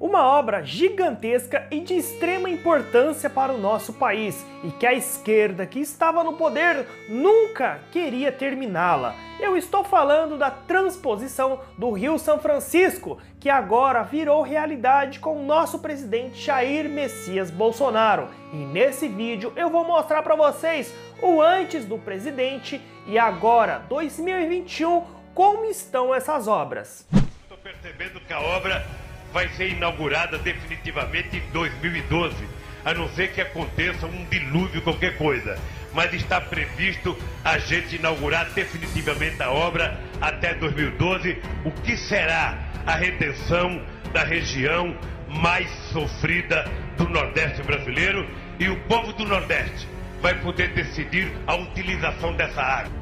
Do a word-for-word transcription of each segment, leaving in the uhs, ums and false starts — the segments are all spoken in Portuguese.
Uma obra gigantesca e de extrema importância para o nosso país e que a esquerda que estava no poder nunca queria terminá-la. Eu estou falando da transposição do Rio São Francisco, que agora virou realidade com o nosso presidente Jair Messias Bolsonaro. E nesse vídeo eu vou mostrar para vocês o antes do presidente e agora, dois mil e vinte e um, como estão essas obras. Estou percebendo que a obra vai ser inaugurada definitivamente em dois mil e doze, a não ser que aconteça um dilúvio, qualquer coisa. Mas está previsto a gente inaugurar definitivamente a obra até dois mil e doze, o que será a retenção da região mais sofrida do Nordeste brasileiro, e o povo do Nordeste vai poder decidir a utilização dessa água.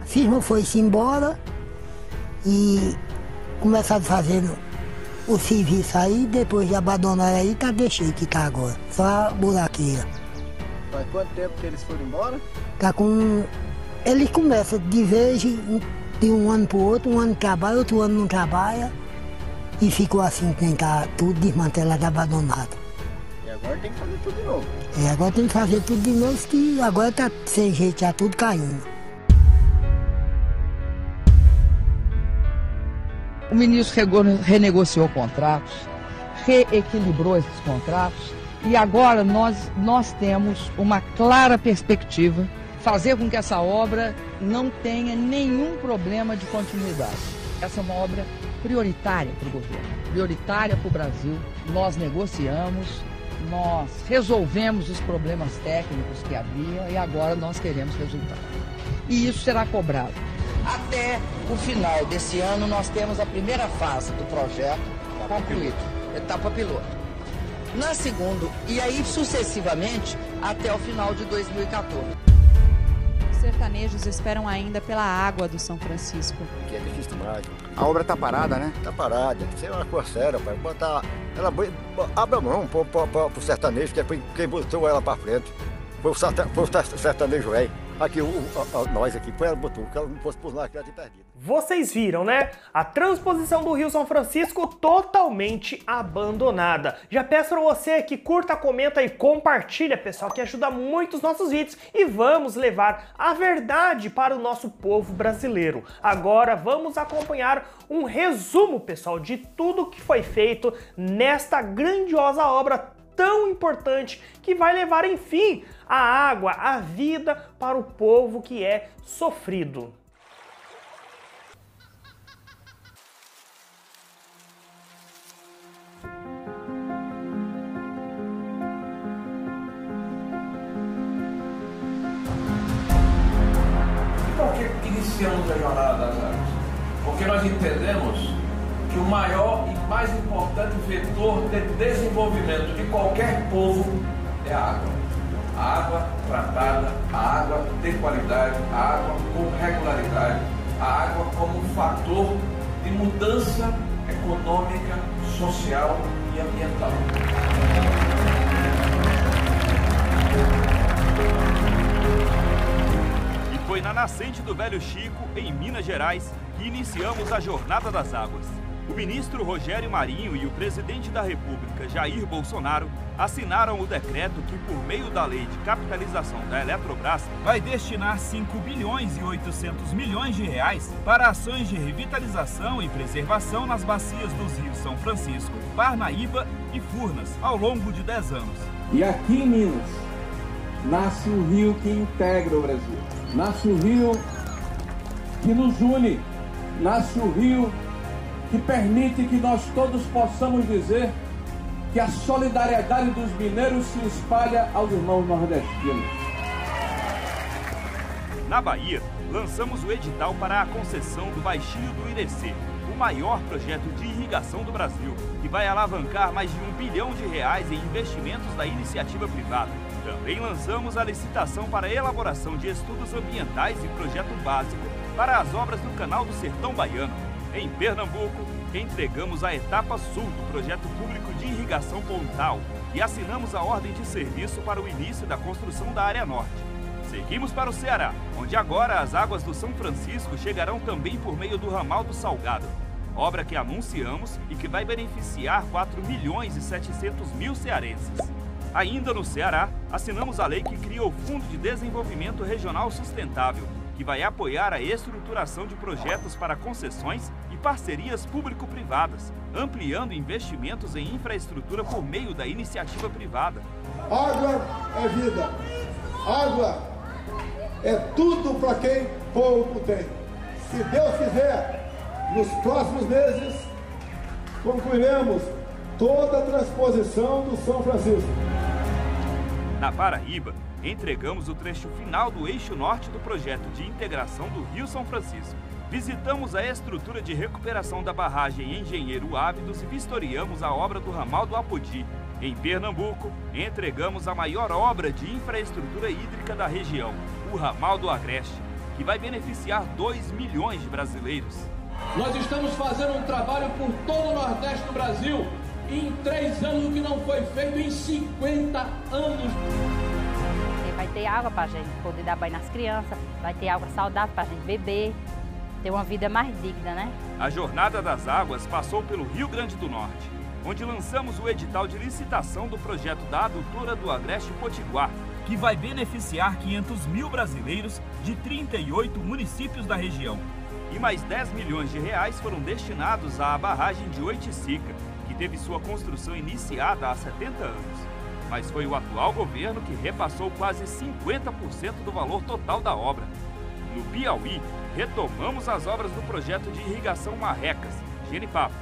A firma foi-se embora e começaram fazendo o serviço aí, depois de abandonar aí, tá deixei que tá agora, só a buraqueira. Faz quanto tempo que eles foram embora? Tá com... Eles começam de vez, de um ano pro outro, um ano trabalha, outro ano não trabalha, e ficou assim, tem tá tudo desmantelado, abandonado. E agora tem que fazer tudo de novo? E agora tem que fazer tudo de novo, que agora tá sem jeito, tá tudo caindo. O ministro renegociou contratos, reequilibrou esses contratos e agora nós, nós temos uma clara perspectiva, fazer com que essa obra não tenha nenhum problema de continuidade. Essa é uma obra prioritária para o governo, prioritária para o Brasil. Nós negociamos, nós resolvemos os problemas técnicos que havia e agora nós queremos resultado. E isso será cobrado. Até o final desse ano, nós temos a primeira fase do projeto concluído, etapa piloto. Na segunda, e aí sucessivamente, até o final de dois mil e quatorze. Os sertanejos esperam ainda pela água do São Francisco. Aqui é difícil demais. A obra está parada, né? Está parada. Isso é uma coisa séria, pai. Botar, ela abre a mão para o sertanejo, que é quem botou ela para frente. Foi o sertanejo velho. Aqui, o, a, a, nós aqui, foi ela botou, que ela não fosse por lá, que ela tinha perdido. Vocês viram, né? A transposição do Rio São Francisco totalmente abandonada. Já peço pra você que curta, comenta e compartilha, pessoal, que ajuda muito os nossos vídeos. E vamos levar a verdade para o nosso povo brasileiro. Agora vamos acompanhar um resumo, pessoal, de tudo que foi feito nesta grandiosa obra tão importante que vai levar, enfim, a água, a vida para o povo que é sofrido. Por que iniciamos a jornada das águas? Porque nós entendemos que o maior e mais importante vetor de desenvolvimento de qualquer povo é a água. A água tratada, a água de qualidade, a água com regularidade, a água como um fator de mudança econômica, social e ambiental. E foi na nascente do Velho Chico, em Minas Gerais, que iniciamos a Jornada das Águas. O ministro Rogério Marinho e o presidente da República, Jair Bolsonaro, assinaram o decreto que, por meio da lei de capitalização da Eletrobras, vai destinar cinco bilhões e oitocentos milhões de reais para ações de revitalização e preservação nas bacias dos rios São Francisco, Parnaíba e Furnas, ao longo de dez anos. E aqui em Minas, nasce o rio que integra o Brasil. Nasce o rio que nos une. Nasce o rio que permite que nós todos possamos dizer que a solidariedade dos mineiros se espalha aos irmãos nordestinos. Na Bahia, lançamos o edital para a concessão do Baixio do Irecê, o maior projeto de irrigação do Brasil, que vai alavancar mais de um bilhão de reais em investimentos da iniciativa privada. Também lançamos a licitação para a elaboração de estudos ambientais e projeto básico para as obras do Canal do Sertão Baiano. Em Pernambuco, entregamos a etapa sul do projeto público de irrigação Pontal e assinamos a ordem de serviço para o início da construção da área norte. Seguimos para o Ceará, onde agora as águas do São Francisco chegarão também por meio do Ramal do Salgado. obra que anunciamos e que vai beneficiar quatro milhões e setecentos mil cearenses. Ainda no Ceará, assinamos a lei que cria o Fundo de Desenvolvimento Regional Sustentável, que vai apoiar a estruturação de projetos para concessões e parcerias público-privadas, ampliando investimentos em infraestrutura por meio da iniciativa privada. Água é vida. Água é tudo para quem pouco tem. Se Deus quiser, nos próximos meses, concluiremos toda a transposição do São Francisco. Na Paraíba, entregamos o trecho final do Eixo Norte do projeto de integração do Rio São Francisco. Visitamos a estrutura de recuperação da barragem Engenheiro Ávidos e vistoriamos a obra do Ramal do Apodi. Em Pernambuco, entregamos a maior obra de infraestrutura hídrica da região, o Ramal do Agreste, que vai beneficiar dois milhões de brasileiros. Nós estamos fazendo um trabalho por todo o Nordeste do Brasil em três anos, o que não foi feito em cinquenta anos. Vai ter água para a gente poder dar banho nas crianças, vai ter água saudável para a gente beber, ter uma vida mais digna, né? A Jornada das Águas passou pelo Rio Grande do Norte, onde lançamos o edital de licitação do projeto da Adutora do Agreste Potiguar, que vai beneficiar quinhentos mil brasileiros de trinta e oito municípios da região. E mais dez milhões de reais foram destinados à barragem de Oiticica, que teve sua construção iniciada há setenta anos. Mas foi o atual governo que repassou quase cinquenta por cento do valor total da obra. No Piauí, retomamos as obras do projeto de irrigação Marrecas Genipapo,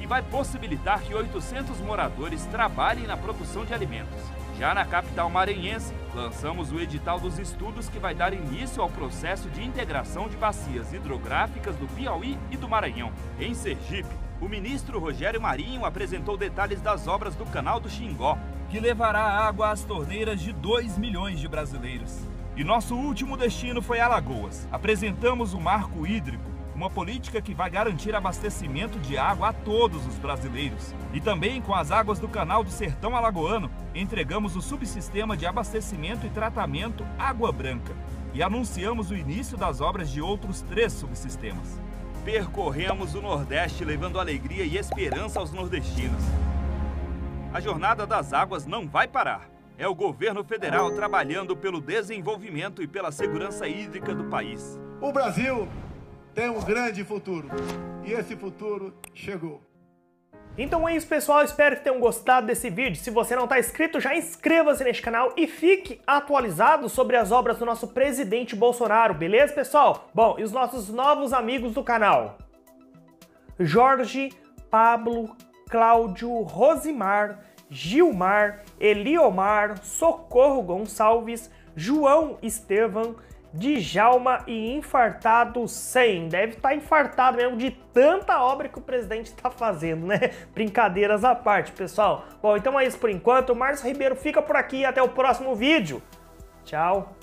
que vai possibilitar que oitocentos moradores trabalhem na produção de alimentos. Já na capital maranhense, lançamos o edital dos estudos que vai dar início ao processo de integração de bacias hidrográficas do Piauí e do Maranhão. Em Sergipe, o ministro Rogério Marinho apresentou detalhes das obras do Canal do Xingó, que levará água às torneiras de dois milhões de brasileiros. E nosso último destino foi Alagoas. Apresentamos o Marco Hídrico, uma política que vai garantir abastecimento de água a todos os brasileiros. E também com as águas do Canal do Sertão Alagoano, entregamos o subsistema de abastecimento e tratamento Água Branca. E anunciamos o início das obras de outros três subsistemas. Percorremos o Nordeste levando alegria e esperança aos nordestinos. A Jornada das Águas não vai parar. É o governo federal trabalhando pelo desenvolvimento e pela segurança hídrica do país. O Brasil tem um grande futuro. E esse futuro chegou. Então é isso, pessoal. Espero que tenham gostado desse vídeo. Se você não está inscrito, já inscreva-se neste canal e fique atualizado sobre as obras do nosso presidente Bolsonaro. Beleza, pessoal? Bom, e os nossos novos amigos do canal. Jorge, Pablo, Cláudio, Rosimar, Gilmar, Eliomar, Socorro Gonçalves, João Estevam, Djalma e Infartado cem. Deve estar infartado mesmo de tanta obra que o presidente está fazendo, né? Brincadeiras à parte, pessoal. Bom, então é isso por enquanto. Márcio Ribeiro fica por aqui e até o próximo vídeo. Tchau.